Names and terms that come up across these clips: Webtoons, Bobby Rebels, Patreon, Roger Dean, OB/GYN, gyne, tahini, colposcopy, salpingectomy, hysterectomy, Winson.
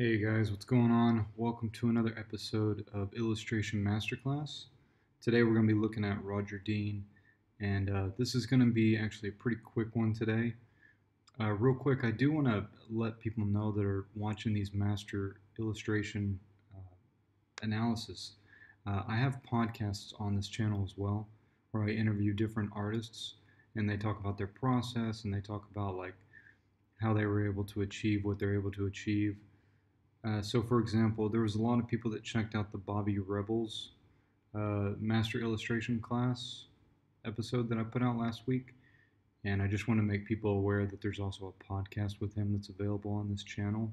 Hey guys, what's going on? Welcome to another episode of Illustration Masterclass. Today we're going to be looking at Roger Dean, and this is going to be actually a pretty quick one today. Real quick, I do want to let people know that are watching these master illustration analysis. I have podcasts on this channel as well, where I interview different artists, and they talk about their process, and they talk about like how they were able to achieve what they're able to achieve. So for example, there was a lot of people that checked out the Bobby Rebels Master Illustration class episode that I put out last week, and I just want to make people aware that there's also a podcast with him that's available on this channel,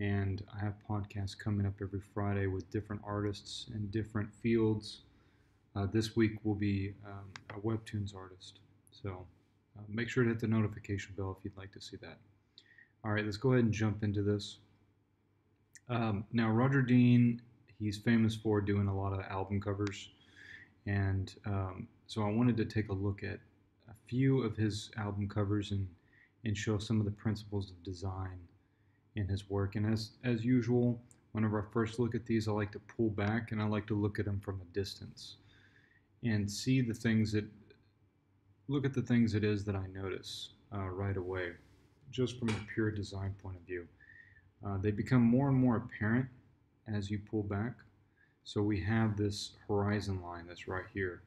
and I have podcasts coming up every Friday with different artists in different fields. This week will be a Webtoons artist, so make sure to hit the notification bell if you'd like to see that. Alright, let's go ahead and jump into this. Now Roger Dean, he's famous for doing a lot of album covers, and so I wanted to take a look at a few of his album covers and show some of the principles of design in his work. And as usual, whenever I first look at these, I like to pull back and I like to look at them from a distance and see the things that, look at the things it is that I notice right away, just from a pure design point of view. They become more and more apparent as you pull back. So we have this horizon line that's right here.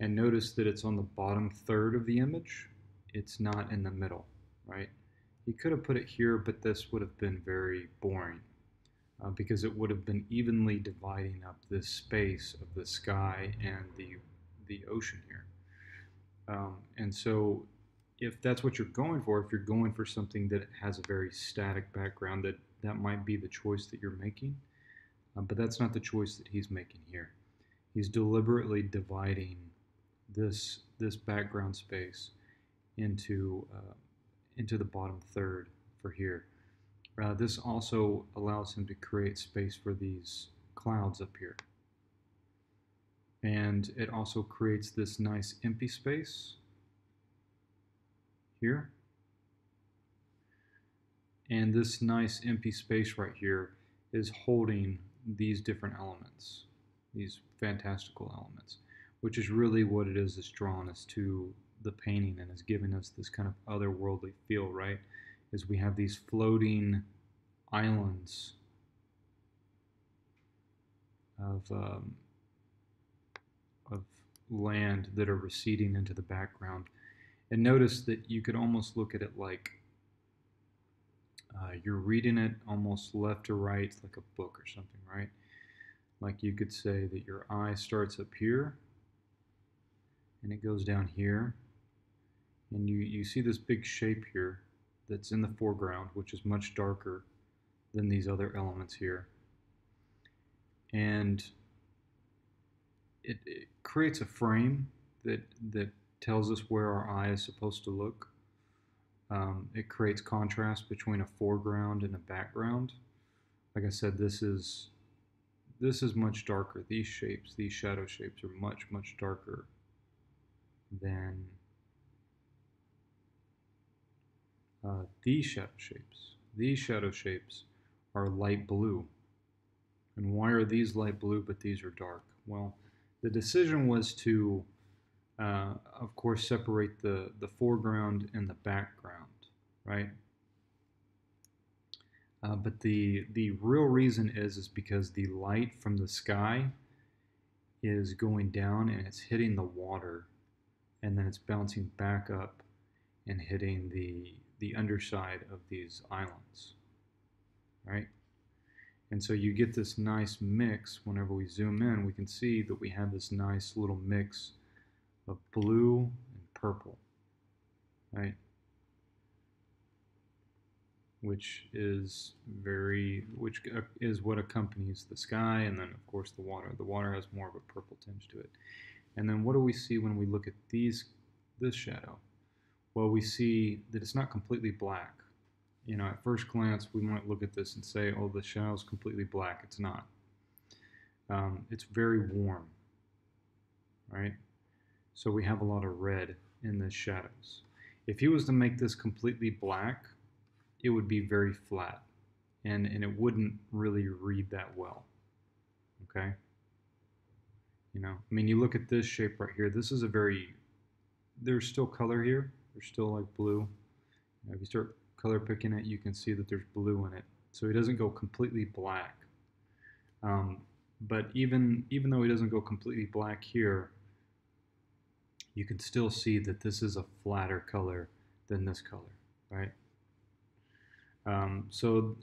And notice that it's on the bottom third of the image. It's not in the middle, right? You could have put it here, but this would have been very boring because it would have been evenly dividing up this space of the sky and the ocean here. And so if that's what you're going for, if you're going for something that has a very static background, that might be the choice that you're making, but that's not the choice that he's making here. He's deliberately dividing this background space into the bottom third for here. This also allows him to create space for these clouds up here, and it also creates this nice empty space here, and this nice empty space right here is holding these different elements, these fantastical elements, which is really what it is that's drawn us to the painting and is giving us this kind of otherworldly feel, right? Is we have these floating islands of land that are receding into the background. And notice that you could almost look at it like you're reading it almost left to right, like a book or something, right? Like you could say that your eye starts up here and it goes down here. And you see this big shape here that's in the foreground, which is much darker than these other elements here. And it creates a frame that tells us where our eye is supposed to look. It creates contrast between a foreground and a background. Like I said, this is much darker. These shapes, these shadow shapes, are much, much darker than these shadow shapes. These shadow shapes are light blue. And why are these light blue but these are dark? Well, the decision was to of course separate the foreground and the background, right? But the real reason is because the light from the sky is going down and it's hitting the water, and then it's bouncing back up and hitting the underside of these islands, right? And so you get this nice mix. Whenever we zoom in, we can see that we have this nice little mix of blue and purple, right? Which is what accompanies the sky, and then of course the water. The water has more of a purple tinge to it. And then what do we see when we look at this shadow? Well, we see that it's not completely black. You know, at first glance, we might look at this and say, "Oh, the shadow's completely black." It's not. It's very warm, right? So we have a lot of red in the shadows. If he was to make this completely black, it would be very flat. and it wouldn't really read that well, okay? You know, I mean, you look at this shape right here, this is a very, there's still color here, there's still like blue. You know, if you start color picking it, you can see that there's blue in it. So he doesn't go completely black. But even though he doesn't go completely black here, you can still see that this is a flatter color than this color, right? So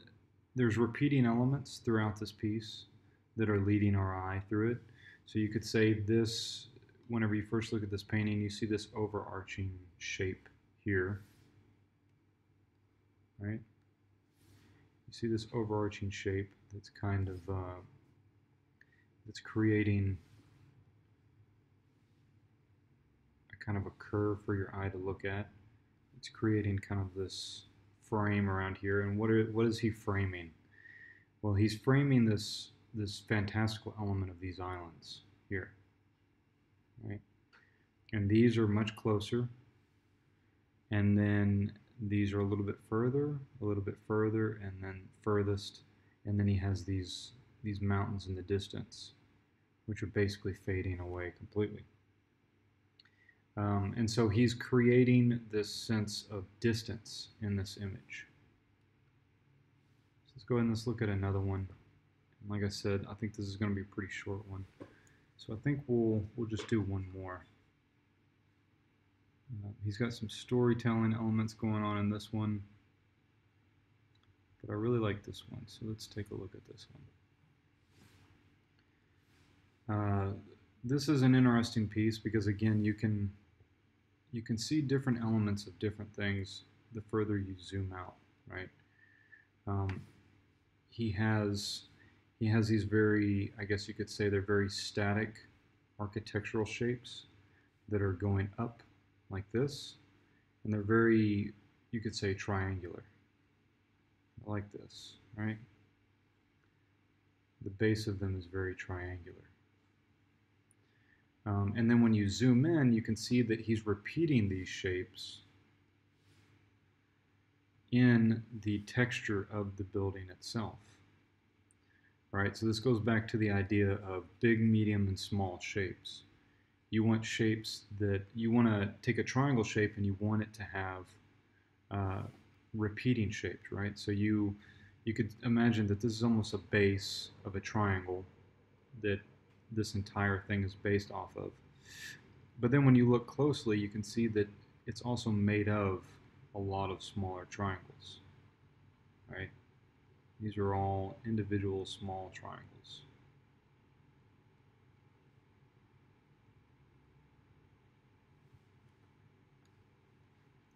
there's repeating elements throughout this piece that are leading our eye through it. So you could say this, whenever you first look at this painting, you see this overarching shape here, right? You see this overarching shape that's kind of, that's creating a kind of a curve for your eye to look at. It's creating kind of this frame around here, and what is he framing? Well, he's framing this fantastical element of these islands here, right? And these are much closer, and then these are a little bit further, and then furthest, and then he has these mountains in the distance, which are basically fading away completely. And so he's creating this sense of distance in this image. So let's go ahead and let's look at another one. And like I said, I think this is going to be a pretty short one. So I think we'll just do one more. He's got some storytelling elements going on in this one, but I really like this one. So let's take a look at this one. This is an interesting piece because, again, you can see different elements of different things the further you zoom out, right? He has these very, I guess you could say they're very static architectural shapes that are going up like this, and they're very, you could say, triangular, like this, right? The base of them is very triangular. And then when you zoom in, you can see that he's repeating these shapes in the texture of the building itself, right? So this goes back to the idea of big, medium, and small shapes. You want shapes that, you want to take a triangle shape and you want it to have repeating shapes, right? So you could imagine that this is almost a base of a triangle that this entire thing is based off of. But then when you look closely, you can see that it's also made of a lot of smaller triangles, right? These are all individual small triangles.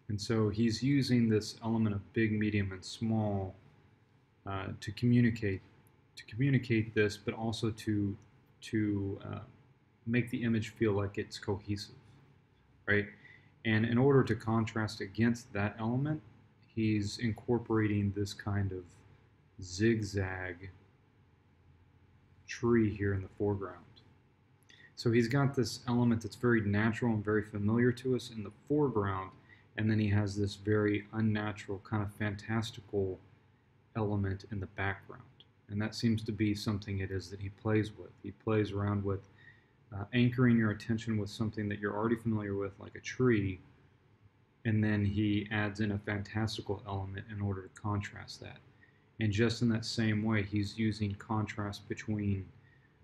And so he's using this element of big, medium, and small to communicate this, but also to make the image feel like it's cohesive, right? And in order to contrast against that element, he's incorporating this kind of zigzag tree here in the foreground. So he's got this element that's very natural and very familiar to us in the foreground, and then he has this very unnatural, kind of fantastical element in the background. And that seems to be something it is that he plays with. He plays around with anchoring your attention with something that you're already familiar with, like a tree, and then he adds in a fantastical element in order to contrast that. And just in that same way, he's using contrast between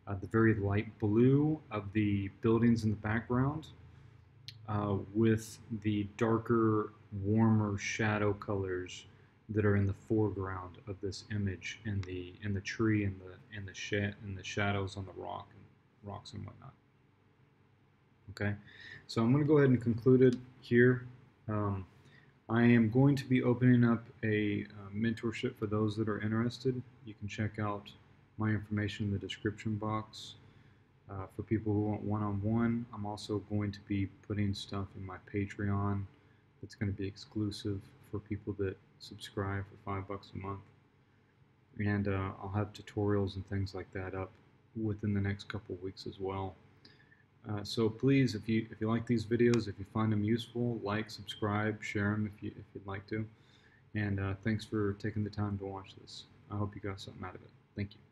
the very light blue of the buildings in the background with the darker, warmer shadow colors that are in the foreground of this image, in the tree, in the shadows on the rocks and whatnot. Okay, so I'm going to go ahead and conclude it here. I am going to be opening up a mentorship for those that are interested. You can check out my information in the description box. For people who want one-on-one, I'm also going to be putting stuff in my Patreon that's going to be exclusive for people that subscribe for $5 a month, and I'll have tutorials and things like that up within the next couple weeks as well. So please, if you like these videos, if you find them useful, like, subscribe, share them if you'd like to, and thanks for taking the time to watch this. I hope you got something out of it. Thank you.